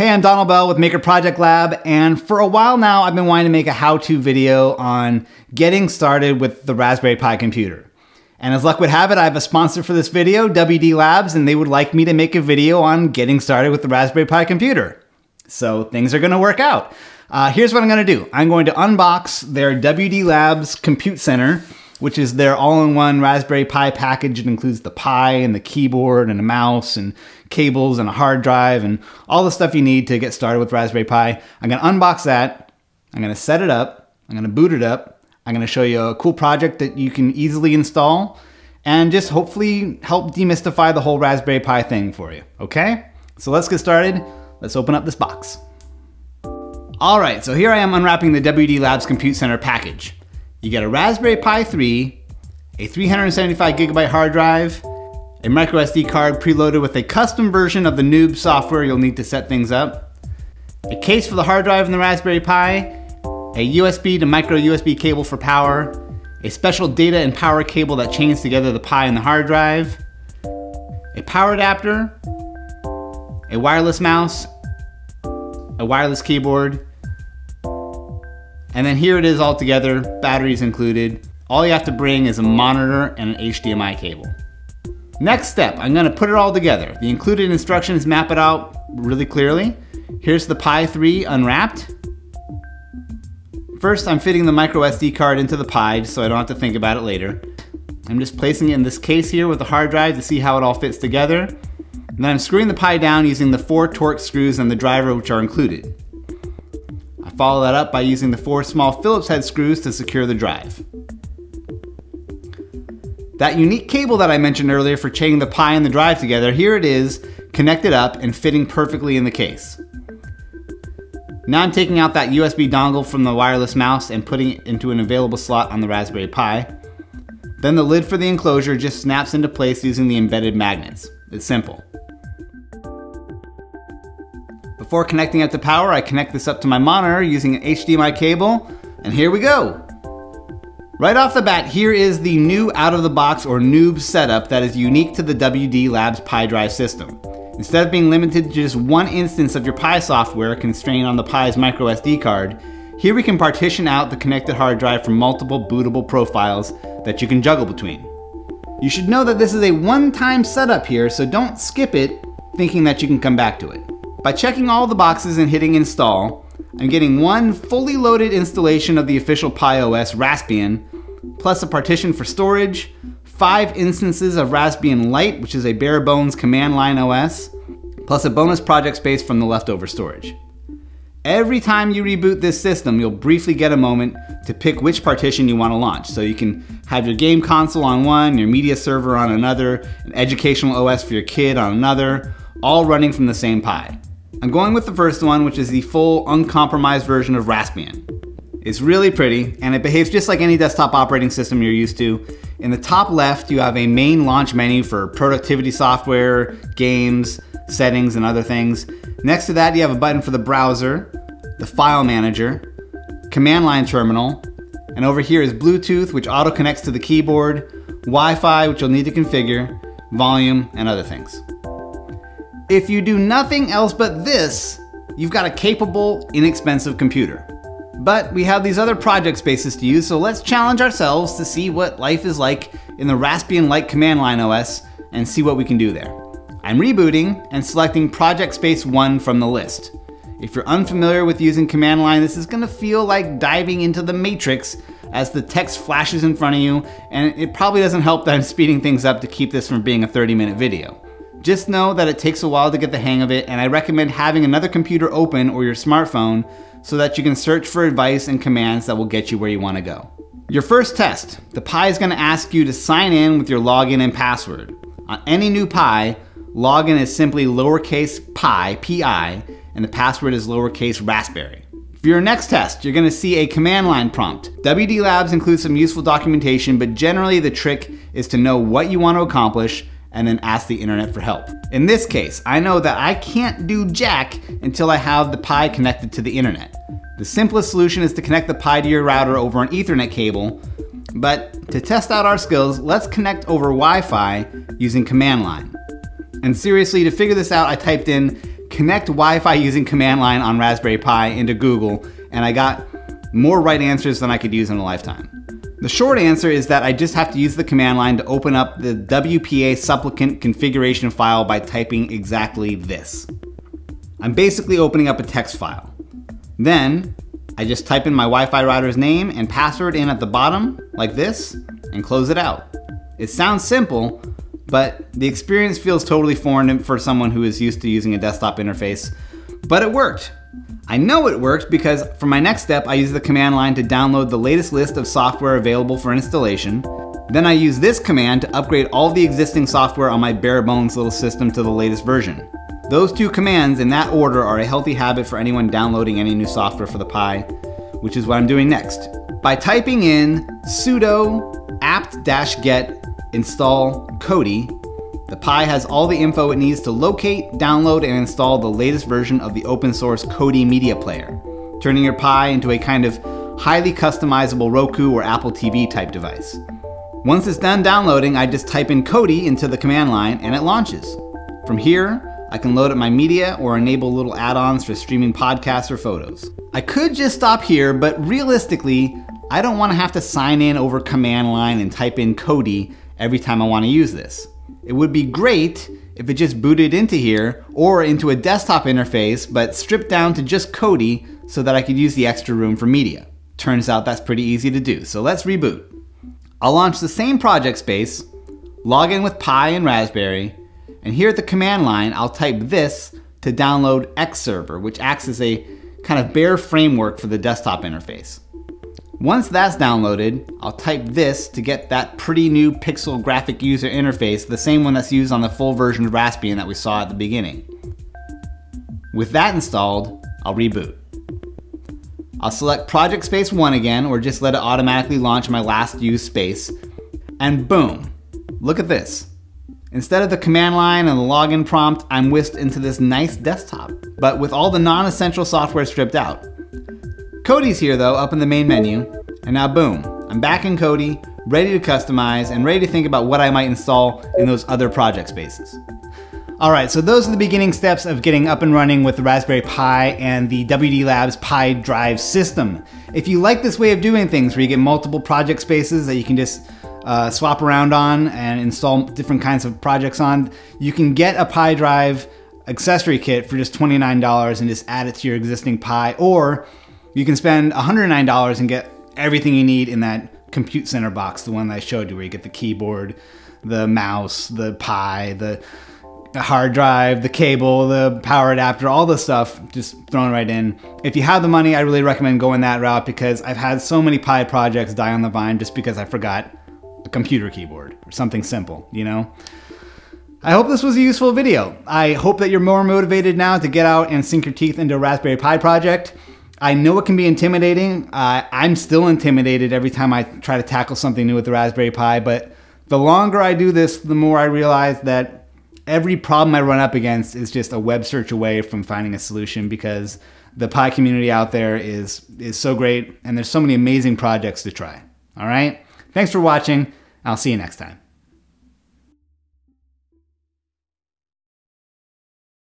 Hey, I'm Donald Bell with Maker Project Lab, and for a while now I've been wanting to make a how-to video on getting started with the Raspberry Pi computer. And as luck would have it, I have a sponsor for this video, WD Labs, and they would like me to make a video on getting started with the Raspberry Pi computer. So things are going to work out. Here's what I'm going to do. I'm going to unbox their WD Labs Compute Center, which is their all-in-one Raspberry Pi package. It includes the Pi and the keyboard and a mouse and cables and a hard drive and all the stuff you need to get started with Raspberry Pi. I'm gonna unbox that, I'm gonna set it up, I'm gonna boot it up, I'm gonna show you a cool project that you can easily install and just hopefully help demystify the whole Raspberry Pi thing for you, okay? So let's get started, let's open up this box. All right, so here I am unwrapping the WD Labs Compute Center package. You get a Raspberry Pi 3, a 375GB hard drive, a microSD card preloaded with a custom version of the NOOBS software you'll need to set things up, a case for the hard drive and the Raspberry Pi, a USB to micro USB cable for power, a special data and power cable that chains together the Pi and the hard drive, a power adapter, a wireless mouse, a wireless keyboard, and then here it is all together, batteries included. All you have to bring is a monitor and an HDMI cable. Next step, I'm gonna put it all together. The included instructions map it out really clearly. Here's the Pi 3 unwrapped. First, I'm fitting the microSD card into the Pi so I don't have to think about it later. I'm just placing it in this case here with the hard drive to see how it all fits together. And then I'm screwing the Pi down using the 4 Torx screws and the driver, which are included. Follow that up by using the 4 small Phillips head screws to secure the drive. That unique cable that I mentioned earlier for chaining the Pi and the drive together, here it is, connected up and fitting perfectly in the case. Now I'm taking out that USB dongle from the wireless mouse and putting it into an available slot on the Raspberry Pi. Then the lid for the enclosure just snaps into place using the embedded magnets. It's simple. Before connecting up to power, I connect this up to my monitor using an HDMI cable, and here we go. Right off the bat, here is the new out-of-the-box or NOOBS setup that is unique to the WD Labs Pi Drive system. Instead of being limited to just one instance of your Pi software constrained on the Pi's microSD card, here we can partition out the connected hard drive from multiple bootable profiles that you can juggle between. You should know that this is a one-time setup here, so don't skip it thinking that you can come back to it. By checking all the boxes and hitting install, I'm getting one fully loaded installation of the official Pi OS Raspbian, plus a partition for storage, 5 instances of Raspbian Lite, which is a bare bones command line OS, plus a bonus project space from the leftover storage. Every time you reboot this system, you'll briefly get a moment to pick which partition you want to launch. So you can have your game console on one, your media server on another, an educational OS for your kid on another, all running from the same Pi. I'm going with the first one, which is the full, uncompromised version of Raspbian. It's really pretty, and it behaves just like any desktop operating system you're used to. In the top left, you have a main launch menu for productivity software, games, settings, and other things. Next to that, you have a button for the browser, the file manager, command line terminal, and over here is Bluetooth, which auto-connects to the keyboard, Wi-Fi, which you'll need to configure, volume, and other things. If you do nothing else but this, you've got a capable, inexpensive computer. But we have these other project spaces to use, so let's challenge ourselves to see what life is like in the Raspbian Lite command line OS and see what we can do there. I'm rebooting and selecting Project Space 1 from the list. If you're unfamiliar with using command line, this is gonna feel like diving into the matrix as the text flashes in front of you, and it probably doesn't help that I'm speeding things up to keep this from being a 30-minute video. Just know that it takes a while to get the hang of it, and I recommend having another computer open or your smartphone so that you can search for advice and commands that will get you where you want to go. Your first test, the Pi is going to ask you to sign in with your login and password. On any new Pi, login is simply lowercase pi, P-I, and the password is lowercase raspberry. For your next test, you're going to see a command line prompt. WD Labs includes some useful documentation, but generally the trick is to know what you want to accomplish and then ask the internet for help. In this case, I know that I can't do jack until I have the Pi connected to the internet. The simplest solution is to connect the Pi to your router over an Ethernet cable, but to test out our skills, let's connect over Wi-Fi using command line. And seriously, to figure this out, I typed in connect Wi-Fi using command line on Raspberry Pi into Google, and I got more right answers than I could use in a lifetime. The short answer is that I just have to use the command line to open up the WPA supplicant configuration file by typing exactly this. I'm basically opening up a text file. Then I just type in my Wi-Fi router's name and password in at the bottom, like this, and close it out. It sounds simple, but the experience feels totally foreign for someone who is used to using a desktop interface, but it worked. I know it worked because for my next step, I use the command line to download the latest list of software available for installation. Then I use this command to upgrade all the existing software on my bare bones little system to the latest version. Those two commands in that order are a healthy habit for anyone downloading any new software for the Pi, which is what I'm doing next. By typing in sudo apt-get install Kodi, the Pi has all the info it needs to locate, download, and install the latest version of the open source Kodi media player, turning your Pi into a kind of highly customizable Roku or Apple TV type device. Once it's done downloading, I just type in Kodi into the command line and it launches. From here, I can load up my media or enable little add-ons for streaming podcasts or photos. I could just stop here, but realistically, I don't want to have to sign in over command line and type in Kodi every time I want to use this. It would be great if it just booted into here or into a desktop interface, but stripped down to just Kodi so that I could use the extra room for media. Turns out that's pretty easy to do, so let's reboot. I'll launch the same project space, log in with Pi and Raspberry, and here at the command line, I'll type this to download XServer, which acts as a kind of bare framework for the desktop interface. Once that's downloaded, I'll type this to get that pretty new Pixel graphic user interface, the same one that's used on the full version of Raspbian that we saw at the beginning. With that installed, I'll reboot. I'll select Project Space 1 again, or just let it automatically launch my last used space, and boom, look at this. Instead of the command line and the login prompt, I'm whisked into this nice desktop, but with all the non-essential software stripped out. Kodi's here though, up in the main menu, and now boom, I'm back in Kodi, ready to customize and ready to think about what I might install in those other project spaces. All right, so those are the beginning steps of getting up and running with the Raspberry Pi and the WD Labs Pi Drive system. If you like this way of doing things where you get multiple project spaces that you can just swap around on and install different kinds of projects on, you can get a Pi Drive accessory kit for just $29 and just add it to your existing Pi, or you can spend $109 and get everything you need in that Compute Center box, the one that I showed you, where you get the keyboard, the mouse, the Pi, the hard drive, the cable, the power adapter, all this stuff just thrown right in. If you have the money, I really recommend going that route because I've had so many Pi projects die on the vine just because I forgot a computer keyboard or something simple, you know? I hope this was a useful video. I hope that you're more motivated now to get out and sink your teeth into a Raspberry Pi project. I know it can be intimidating. I'm still intimidated every time I try to tackle something new with the Raspberry Pi, but the longer I do this, the more I realize that every problem I run up against is just a web search away from finding a solution, because the Pi community out there is so great and there's so many amazing projects to try. All right? Thanks for watching. I'll see you next time.